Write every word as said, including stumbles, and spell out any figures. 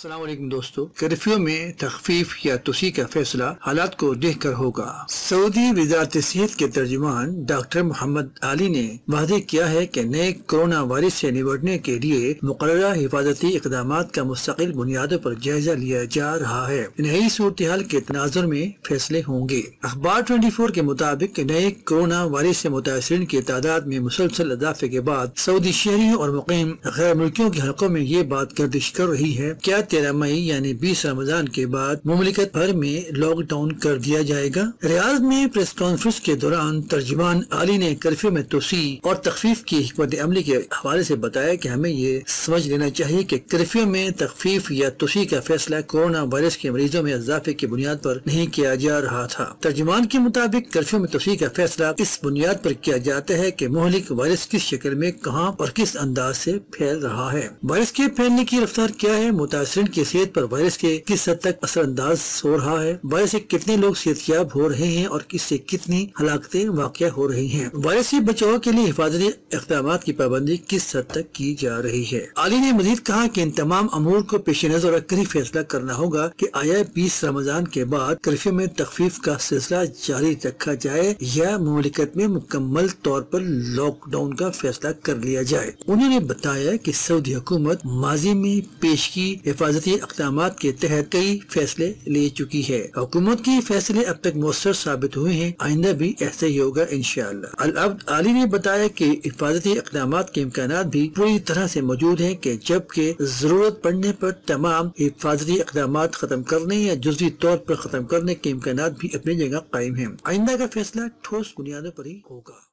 अस्सलाम वालेकुम दोस्तों, कर्फ्यू में तखफीफ या तुसी का फैसला हालात को देखकर होगा। सऊदी वजारत सेहत के तर्जुमान डॉक्टर मोहम्मद अली ने वादा किया है कि नए कोरोना वायरस से निपटने के लिए मुकर्ररा हिफाजती इकदाम का मुस्तकिल बुनियादों पर जायजा लिया जा रहा है। नई सूरत हाल के तनाजुर में फैसले होंगे। अखबार ट्वेंटी फोर के मुताबिक नए कोरोना वायरस से मुतासरीन की तादाद में मुसलसल इजाफे के बाद सऊदी शहरियों और मुकीम गैर मुल्कियों के हलकों में ये बात गर्दिश कर रही है क्या तेरह मई यानी बीस रमजान के बाद मुमलिकत भर में लॉकडाउन कर दिया जाएगा। रियाद में प्रेस कॉन्फ्रेंस के दौरान तर्जुमान अली ने कर्फ्यू में तोसी और तखफीफ की हिकमत अमली के हवाले से बताया कि हमें ये समझ लेना चाहिए कि कर्फ्यू में तखफीफ या तोसी का फैसला कोरोना वायरस के मरीजों में इजाफे की बुनियाद पर नहीं किया जा रहा था। तर्जुमान के मुताबिक कर्फ्यू में तोसी का फैसला इस बुनियाद पर किया जाता है कि मुहलिक वायरस किस शक्ल में कहाँ और किस अंदाज से फैल रहा है, वायरस के फैलने की रफ्तार क्या है, मुतासरीन की सेहत पर वायरस के किस हद तक असरअंदाज हो रहा है, वायरस से कितने लोग सेहतयाब हो रहे हैं और किससे कितनी हलाकतें वाक़ हो रही हैं, वायरस से बचाव के लिए हिफाजती इक़दाम की पाबंदी किस हद तक की जा रही है। अली ने मजीद कहा कि इन तमाम अमूर को पेश नजर रखकर ही फैसला करना होगा कि आया बीस रमजान के बाद कर्फ्यू में तखफीफ का सिलसिला जारी रखा जाए या मुमलिकत में मुकम्मल तौर पर लॉकडाउन का फैसला कर लिया जाए। उन्होंने बताया कि सऊदी हुकूमत माजी में पेश की हिफाजती इक़दाम के तहत कई फैसले ले चुकी है। हुकूमत के फैसले अब तक मौसर साबित हुए हैं, आइंदा भी ऐसे ही होगा इंशाअल्लाह। अल-अब्द अली ने बताया कि हिफाजती इक़दाम के इम्कान भी पूरी तरह से मौजूद हैं कि जबकि जरूरत पड़ने पर तमाम हिफाजती इक़दाम खत्म करने या जुज़वी तौर पर खत्म करने के इम्कान भी अपनी जगह कायम है। आइंदा का फैसला ठोस बुनियादों पर ही होगा।